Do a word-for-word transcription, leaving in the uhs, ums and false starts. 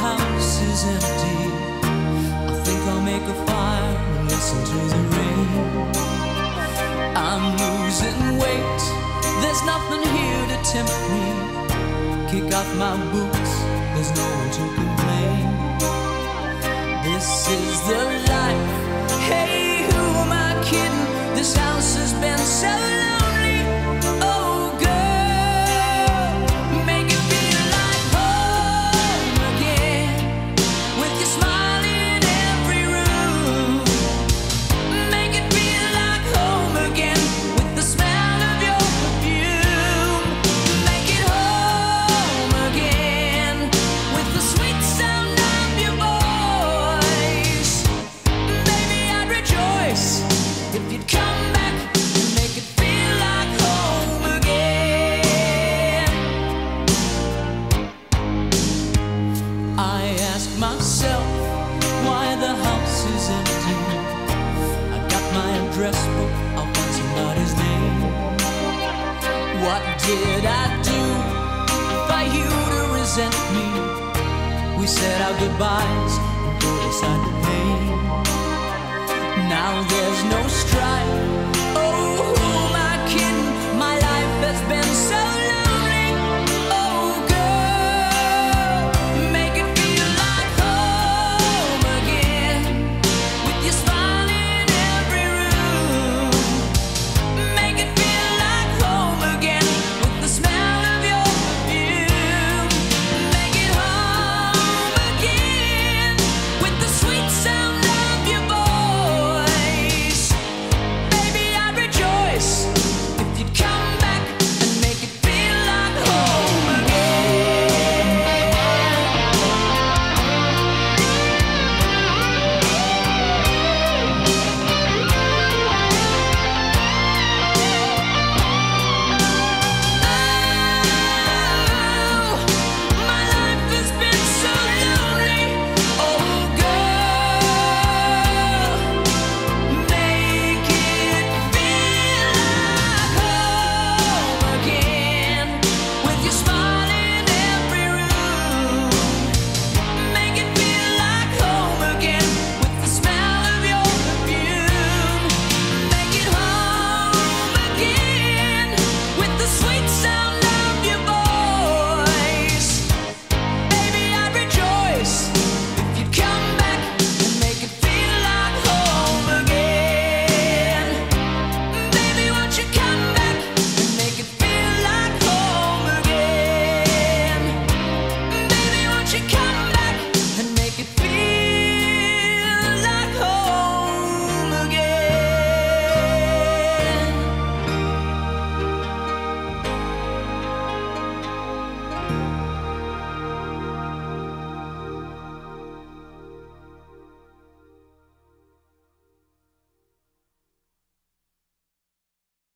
house is empty. I think I'll make a fire and listen to the rain. I'm losing weight. There's nothing here to tempt me. Kick off my boots. There's no one to complain. This is the life. Hey, who am I kidding? This house has been so lonely. Oh, girl, make it feel like home again. With your smile in every room. Make it feel like home again. With the smell of your perfume. Make it home again. With the sweet sound of your voice. Baby, I'd rejoice if you'd come. I ask myself why the house is empty. I got my address book, I want somebody's name. What did I do for you to resent me? We said our goodbyes and put aside the pain. Now there's no strife.